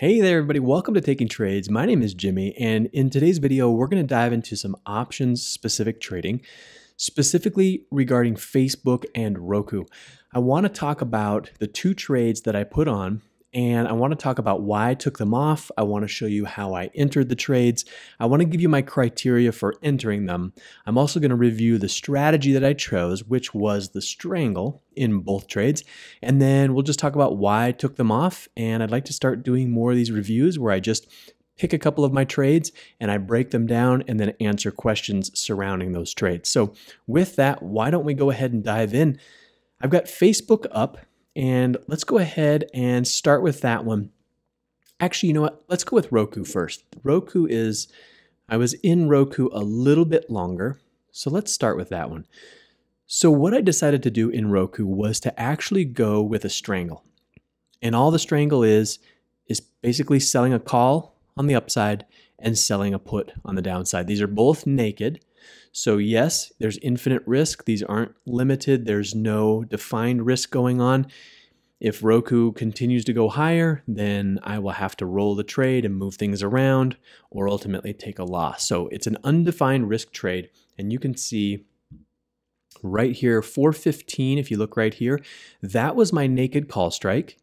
Hey there everybody, welcome to Taking Trades. My name is Jimmy, and in today's video, we're gonna dive into some options specific trading, specifically regarding Facebook and Roku. I wanna talk about the two trades that I put on, and I wanna talk about why I took them off. I wanna show you how I entered the trades. I wanna give you my criteria for entering them. I'm also gonna review the strategy that I chose, which was the strangle in both trades. And then we'll just talk about why I took them off. And I'd like to start doing more of these reviews where I just pick a couple of my trades and I break them down and then answer questions surrounding those trades. So with that, why don't we go ahead and dive in? I've got Facebook up, and let's go ahead and start with that one. Actually, you know what? Let's go with Roku first. Roku is, I was in Roku a little bit longer, so let's start with that one. So what I decided to do in Roku was to actually go with a strangle. And all the strangle is basically selling a call on the upside and selling a put on the downside. These are both naked. So yes, there's infinite risk. These aren't limited. There's no defined risk going on. If Roku continues to go higher, then I will have to roll the trade and move things around or ultimately take a loss. So it's an undefined risk trade. And you can see right here, 415, if you look right here, that was my naked call strike.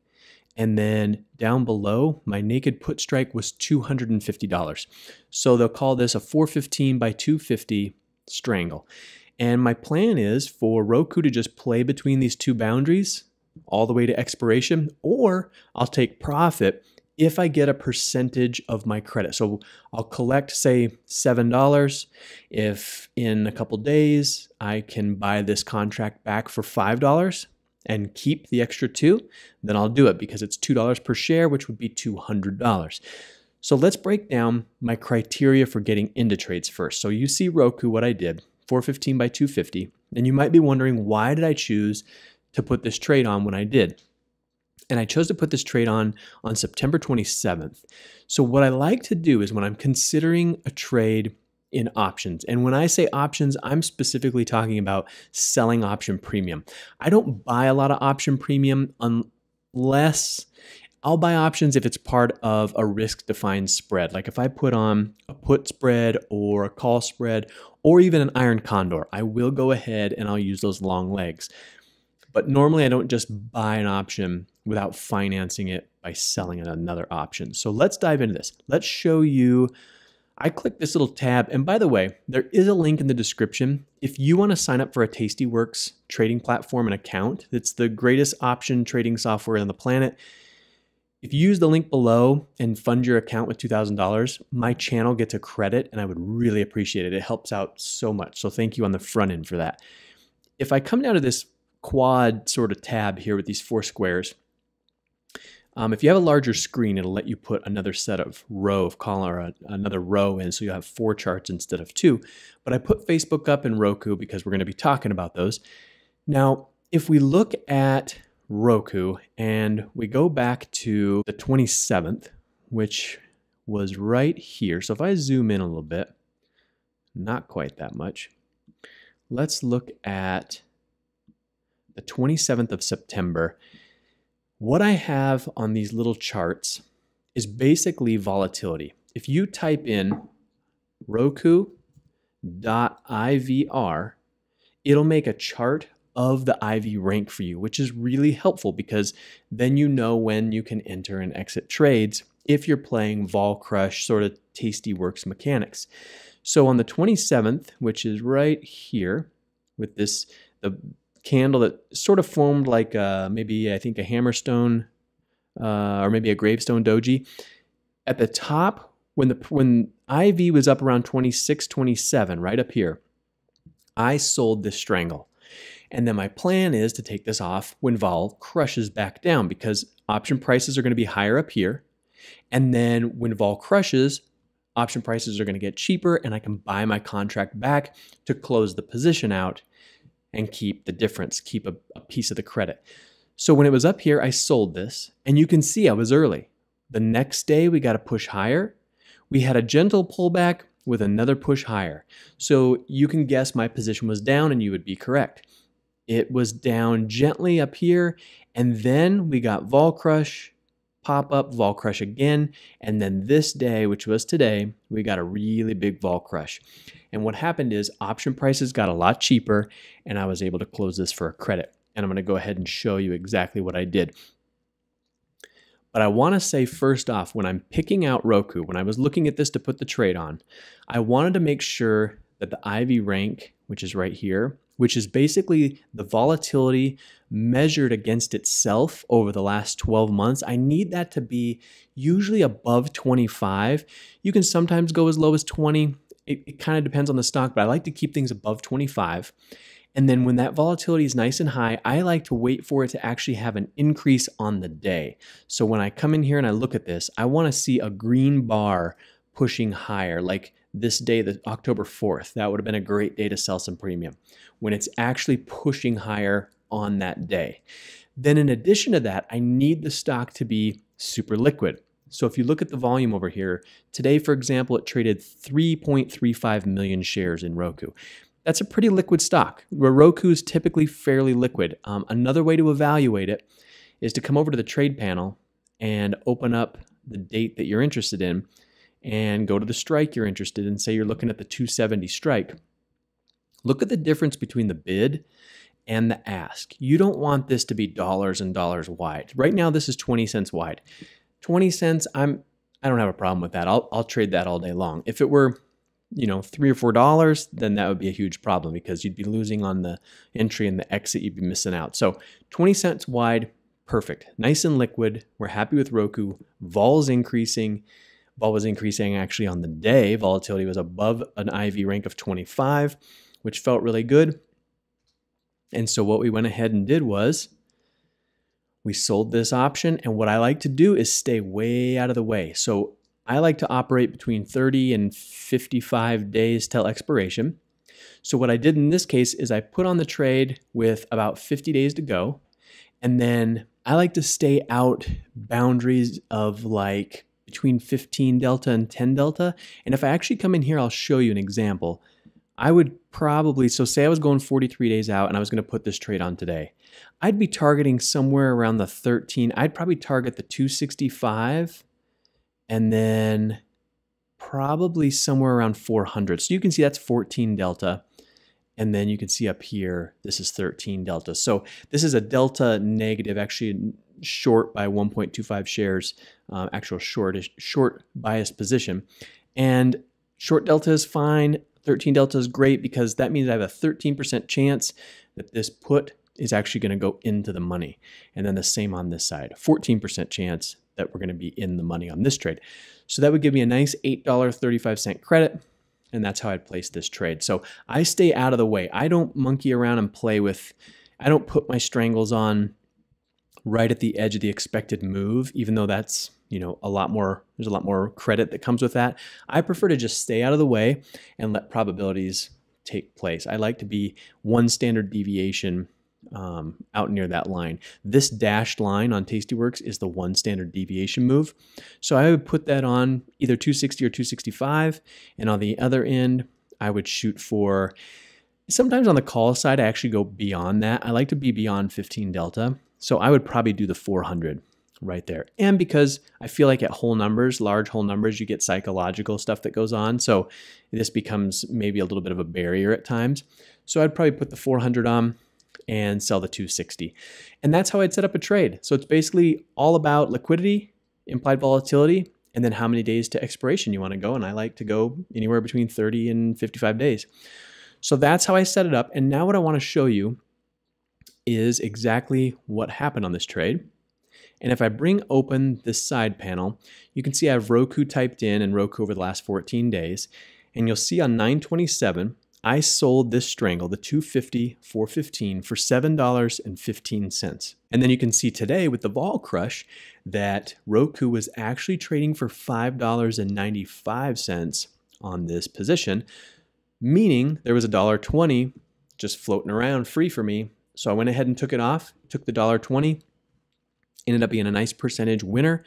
And then down below, my naked put strike was $250. So they'll call this a 415 by 250 strangle. And my plan is for Roku to just play between these two boundaries all the way to expiration, or I'll take profit if I get a percentage of my credit. So I'll collect, say, $7. If in a couple days I can buy this contract back for $5 and keep the extra $2, then I'll do it because it's $2 per share, which would be $200. So let's break down my criteria for getting into trades first. So you see Roku, what I did, 415 by 250, and you might be wondering, why did I choose to put this trade on when I did? And I chose to put this trade on September 27th. So what I like to do is when I'm considering a trade in options, and when I say options, I'm specifically talking about selling option premium. I don't buy a lot of option premium unless I'll buy options if it's part of a risk-defined spread. Like if I put on a put spread or a call spread or even an iron condor, I will go ahead and I'll use those long legs. But normally I don't just buy an option without financing it by selling another option. So let's dive into this. Let's show you, I click this little tab, and by the way, there is a link in the description. If you want to sign up for a Tastyworks trading platform and account, that's the greatest option trading software on the planet. If you use the link below and fund your account with $2,000, my channel gets a credit and I would really appreciate it. It helps out so much. So thank you on the front end for that. If I come down to this quad sort of tab here with these four squares, if you have a larger screen, it'll let you put another set of row of column or another row in, so you'll have four charts instead of two. But I put Facebook up and Roku because we're going to be talking about those. Now, if we look at Roku and we go back to the 27th, which was right here. So if I zoom in a little bit, not quite that much, let's look at the 27th of September, what I have on these little charts is basically volatility. If you type in roku.ivr, it'll make a chart of the IV rank for you, which is really helpful because then you know when you can enter and exit trades if you're playing vol crush sort of Tastyworks mechanics. So on the 27th, which is right here with this, the candle that sort of formed like maybe I think a hammerstone or maybe a gravestone doji. At the top, when IV was up around 26, 27, right up here, I sold this strangle. And then my plan is to take this off when vol crushes back down because option prices are going to be higher up here. And then when vol crushes, option prices are going to get cheaper and I can buy my contract back to close the position out and keep the difference, keep a piece of the credit. So when it was up here, I sold this, and you can see I was early. The next day, we got a push higher. We had a gentle pullback with another push higher. So you can guess my position was down, and you would be correct. It was down gently up here, and then we got vol crush, pop up, vol crush again. And then this day, which was today, we got a really big vol crush. And what happened is option prices got a lot cheaper and I was able to close this for a credit. And I'm going to go ahead and show you exactly what I did. But I want to say first off, when I'm picking out Roku, when I was looking at this to put the trade on, I wanted to make sure that the IV rank, which is right here, which is basically the volatility measured against itself over the last 12 months. I need that to be usually above 25. You can sometimes go as low as 20. It kind of depends on the stock, but I like to keep things above 25. And then when that volatility is nice and high, I like to wait for it to actually have an increase on the day. So when I come in here and I look at this, I want to see a green bar pushing higher, like this day, the October 4th, that would have been a great day to sell some premium when it's actually pushing higher on that day. Then in addition to that, I need the stock to be super liquid. So if you look at the volume over here, today, for example, it traded 3.35 million shares in Roku. That's a pretty liquid stock. Roku is typically fairly liquid. Another way to evaluate it is to come over to the trade panel and open up the date that you're interested in and go to the strike you're interested in. Say you're looking at the 270 strike. Look at the difference between the bid and the ask. You don't want this to be dollars and dollars wide. Right now, this is 20 cents wide. 20 cents, I don't have a problem with that. I'll trade that all day long. If it were, you know, $3 or $4, then that would be a huge problem because you'd be losing on the entry and the exit, you'd be missing out. So 20 cents wide, perfect. Nice and liquid. We're happy with Roku. Vol's increasing. Vol was increasing actually on the day. Volatility was above an IV rank of 25, which felt really good. And so what we went ahead and did was we sold this option. And what I like to do is stay way out of the way. So I like to operate between 30 and 55 days till expiration. So what I did in this case is I put on the trade with about 50 days to go. And then I like to stay out boundaries of like between 15 delta and 10 delta. And if I actually come in here, I'll show you an example. I would probably, so say I was going 43 days out and I was going to put this trade on today. I'd be targeting somewhere around the 13. I'd probably target the 265 and then probably somewhere around 400. So you can see that's 14 delta. And then you can see up here, this is 13 delta. So this is a delta negative, actually short by 1.25 shares, actual short biased position. And short delta is fine. 13 delta is great because that means I have a 13% chance that this put is actually going to go into the money. And then the same on this side, 14% chance that we're going to be in the money on this trade. So that would give me a nice $8.35 credit. And that's how I'd place this trade. So I stay out of the way. I don't monkey around and play with, I don't put my strangles on right at the edge of the expected move, even though that's, you know, a lot more, there's a lot more credit that comes with that. I prefer to just stay out of the way and let probabilities take place. I like to be one standard deviation out near that line. This dashed line on Tastyworks is the one standard deviation move. So I would put that on either 260 or 265. And on the other end, I would shoot for, sometimes on the call side, I actually go beyond that. I like to be beyond 15 delta. So I would probably do the 400 right there. And because I feel like at whole numbers, large whole numbers, you get psychological stuff that goes on. So this becomes maybe a little bit of a barrier at times. So I'd probably put the 400 on and sell the 260. And that's how I'd set up a trade. So it's basically all about liquidity, implied volatility, and then how many days to expiration you want to go. And I like to go anywhere between 30 and 55 days. So that's how I set it up. And now what I want to show you is exactly what happened on this trade. And if I bring open this side panel, you can see I have Roku typed in and Roku over the last 14 days. And you'll see on 9/27, I sold this strangle, the 250 415 for $7.15. And then you can see today with the vol crush that Roku was actually trading for $5.95 on this position, meaning there was $1.20 just floating around free for me. So I went ahead and took it off, took the $1.20, ended up being a nice percentage winner.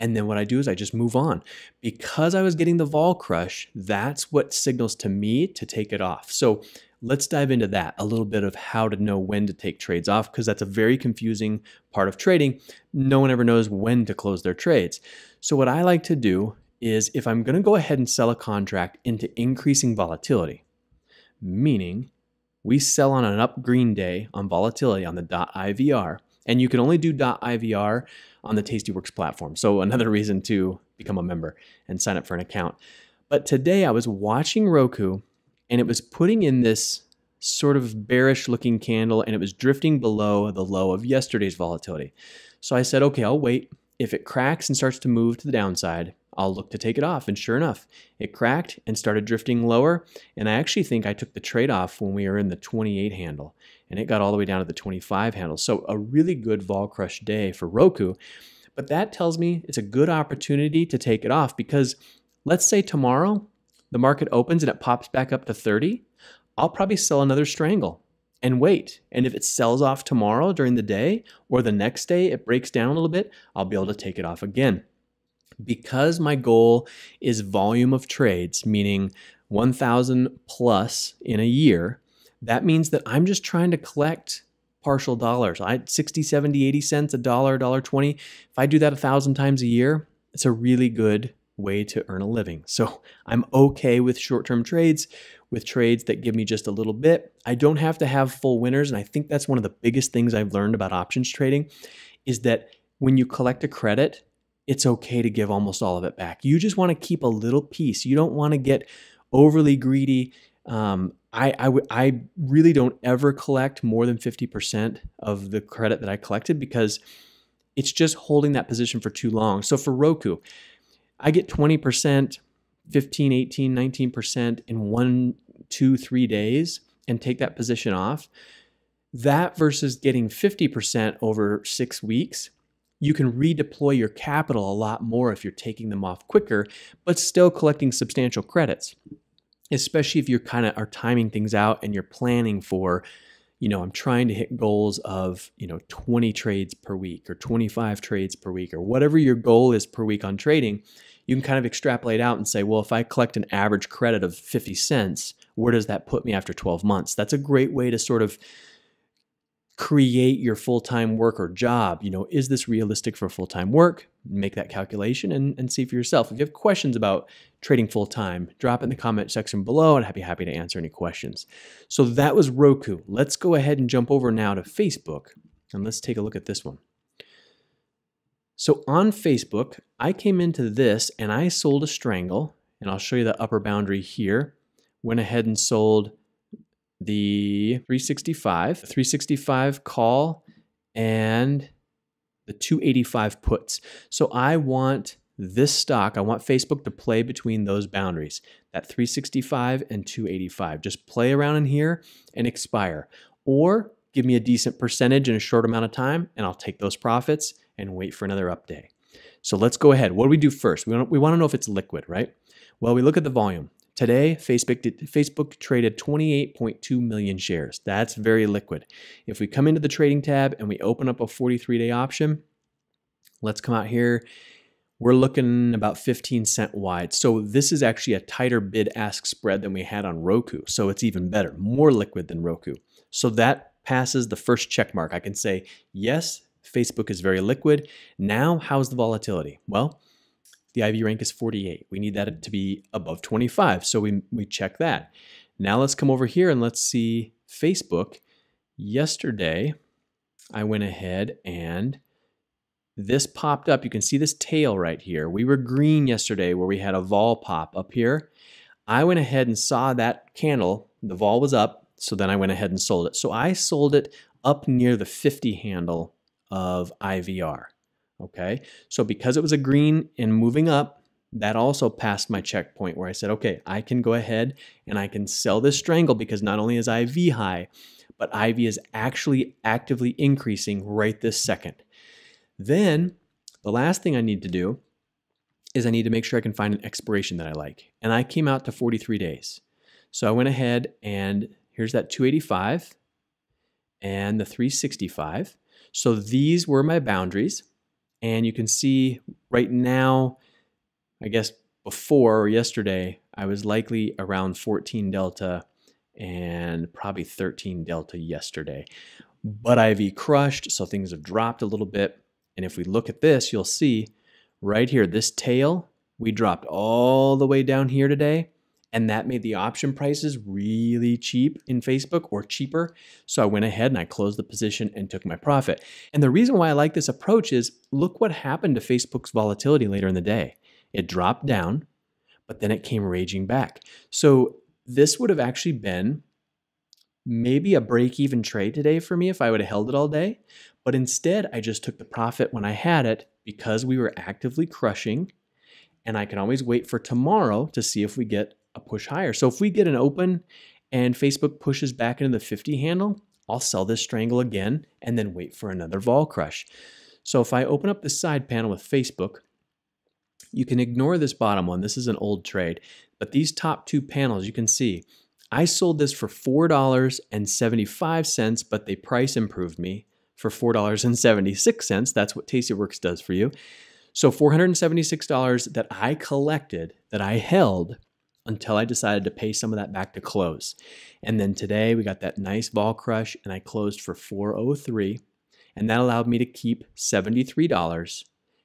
And then what I do is I just move on. Because I was getting the vol crush, that's what signals to me to take it off. So Let's dive into that a little bit of how to know when to take trades off, because that's a very confusing part of trading. No one ever knows when to close their trades. So what I like to do is if I'm going to go ahead and sell a contract into increasing volatility, meaning we sell on an up green day on volatility on the .ivr, and you can only do .ivr on the Tastyworks platform. So another reason to become a member and sign up for an account. But today I was watching Roku, and it was putting in this sort of bearish looking candle, and it was drifting below the low of yesterday's volatility. So I said, okay, I'll wait. If it cracks and starts to move to the downside, I'll look to take it off. And sure enough, it cracked and started drifting lower. And I actually think I took the trade off when we were in the 28 handle, and it got all the way down to the 25 handle. So a really good vol crush day for Roku. But that tells me it's a good opportunity to take it off, because let's say tomorrow the market opens and it pops back up to 30, I'll probably sell another strangle and wait. And if it sells off tomorrow during the day, or the next day it breaks down a little bit, I'll be able to take it off again. Because my goal is volume of trades, meaning 1,000 plus in a year, that means that I'm just trying to collect partial dollars. 60, 70, 80 cents, $1, $1.20. If I do that 1,000 times a year, it's a really good way to earn a living. So I'm okay with short-term trades, with trades that give me just a little bit. I don't have to have full winners. And I think that's one of the biggest things I've learned about options trading, is that when you collect a credit, it's okay to give almost all of it back. You just want to keep a little piece. You don't want to get overly greedy. I really don't ever collect more than 50% of the credit that I collected, because it's just holding that position for too long. So for Roku, I get 20%, 15, 18, 19% in 1, 2, 3 days and take that position off. That versus getting 50% over 6 weeks. You can redeploy your capital a lot more if you're taking them off quicker, but still collecting substantial credits, especially if you're are timing things out and you're planning for, I'm trying to hit goals of, 20 trades per week or 25 trades per week, or whatever your goal is per week on trading. You can kind of extrapolate out and say, well, if I collect an average credit of 50 cents, where does that put me after 12 months? That's a great way to sort of create your full-time work or job. Is this realistic for full-time work? Make that calculation and see for yourself. If you have questions about trading full-time, drop it in the comment section below, and I'd be happy to answer any questions. So that was Roku. Let's go ahead and jump over now to Facebook, and let's take a look at this one. So on Facebook, I came into this and I sold a strangle, and I'll show you the upper boundary here. Went ahead and sold the 365 call and the 285 puts. So I want this stock, I want Facebook to play between those boundaries, that 365 and 285. Just play around in here and expire, or give me a decent percentage in a short amount of time, and I'll take those profits and wait for another up day. So let's go ahead. What do we do first? We want to know if it's liquid, right? Well, we look at the volume. Today, Facebook traded 28.2 million shares. That's very liquid. If we come into the trading tab and we open up a 43-day option, let's come out here. We're looking about 15 cent wide. So this is actually a tighter bid-ask spread than we had on Roku. So it's even better, more liquid than Roku. So that passes the first check mark. I can say, yes, Facebook is very liquid. Now, how's the volatility? Well, the IV rank is 48. We need that to be above 25. So we check that. Now let's come over here and let's see Facebook. Yesterday, I went ahead and this popped up. You can see this tail right here. We were green yesterday where we had a vol pop up here. I went ahead and saw that candle. The vol was up. So then I went ahead and sold it. So I sold it up near the 50 handle of IVR. Okay, so because it was a green and moving up, that also passed my checkpoint where I said, okay, I can go ahead and I can sell this strangle, because not only is IV high, but IV is actually actively increasing right this second. Then the last thing I need to do is I need to make sure I can find an expiration that I like. And I came out to 43 days. So I went ahead and here's that 285 and the 365. So these were my boundaries. And you can see right now, I guess before or yesterday, I was likely around 14 delta and probably 13 delta yesterday. But IV crushed, so things have dropped a little bit. And if we look at this, you'll see right here, this tail, we dropped all the way down here today, and that made the option prices really cheap in Facebook, or cheaper. So I went ahead and I closed the position and took my profit. And the reason why I like this approach is look what happened to Facebook's volatility later in the day. It dropped down, but then it came raging back. So this would have actually been maybe a break-even trade today for me if I would have held it all day. But instead, I just took the profit when I had it because we were actively crushing, and I can always wait for tomorrow to see if we get a push higher. So if we get an open and Facebook pushes back into the 50 handle, I'll sell this strangle again and then wait for another vol crush. So if I open up the side panel with Facebook, you can ignore this bottom one. This is an old trade, but these top two panels, you can see I sold this for $4.75, but they price improved me for $4.76. That's what Tastyworks does for you. So $476 that I collected, that I held until I decided to pay some of that back to close. And then today we got that nice vol crush and I closed for $4.03, and that allowed me to keep $73,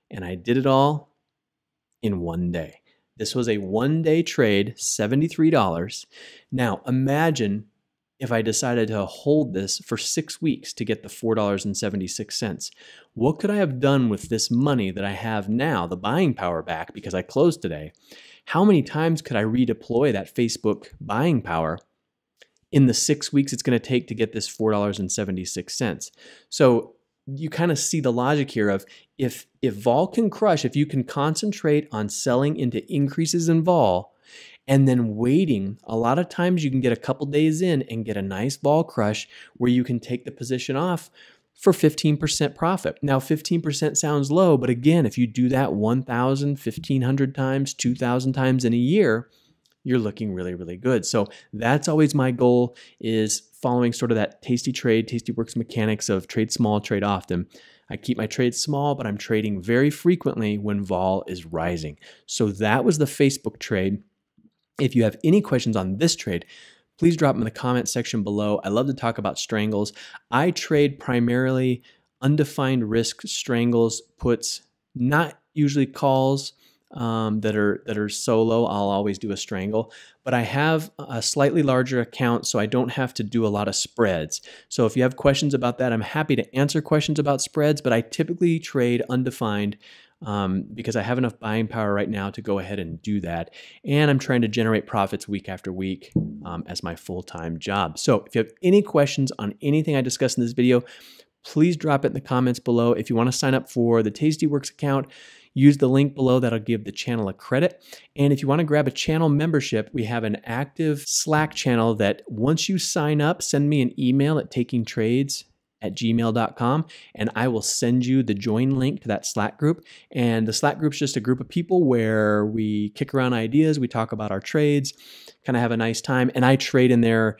and I did it all in one day. This was a one-day trade, $73. Now imagine if I decided to hold this for 6 weeks to get the $4.76. What could I have done with this money that I have now, the buying power back because I closed today? How many times could I redeploy that Facebook buying power in the 6 weeks it's going to take to get this $4.76? So you kind of see the logic here of if vol can crush, if you can concentrate on selling into increases in vol and then waiting, a lot of times you can get a couple days in and get a nice vol crush where you can take the position off for 15% profit. Now 15% sounds low, but again, if you do that 1,000, 1,500 times, 2,000 times in a year, you're looking really, really good. So that's always my goal, is following sort of that Tastyworks mechanics of trade small, trade often. I keep my trades small, but I'm trading very frequently when vol is rising. So that was the Facebook trade. If you have any questions on this trade, please drop them in the comment section below. I love to talk about strangles. I trade primarily undefined risk strangles, puts, not usually calls that are so low. I'll always do a strangle, but I have a slightly larger account, so I don't have to do a lot of spreads. So if you have questions about that, I'm happy to answer questions about spreads, but I typically trade undefined because I have enough buying power right now to go ahead and do that. And I'm trying to generate profits week after week as my full-time job. So if you have any questions on anything I discussed in this video, please drop it in the comments below. If you want to sign up for the Tastyworks account, use the link below. That'll give the channel a credit. And if you want to grab a channel membership, we have an active Slack channel that once you sign up, send me an email at takingtrades@gmail.com, and I will send you the join link to that Slack group. And the Slack group's just a group of people where we kick around ideas, we talk about our trades, kind of have a nice time. And I trade in there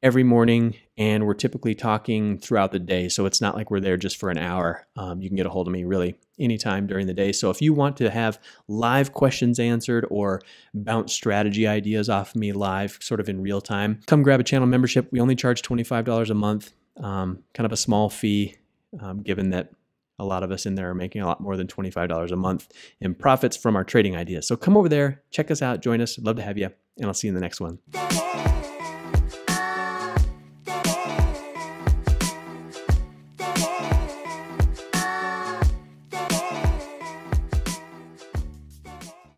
every morning, and we're typically talking throughout the day. So it's not like we're there just for an hour. You can get a hold of me really anytime during the day. So if you want to have live questions answered or bounce strategy ideas off of me live, sort of in real time, come grab a channel membership. We only charge $25 a month. Kind of a small fee, given that a lot of us in there are making a lot more than $25 a month in profits from our trading ideas. So come over there, check us out, join us. I'd love to have you, and I'll see you in the next one.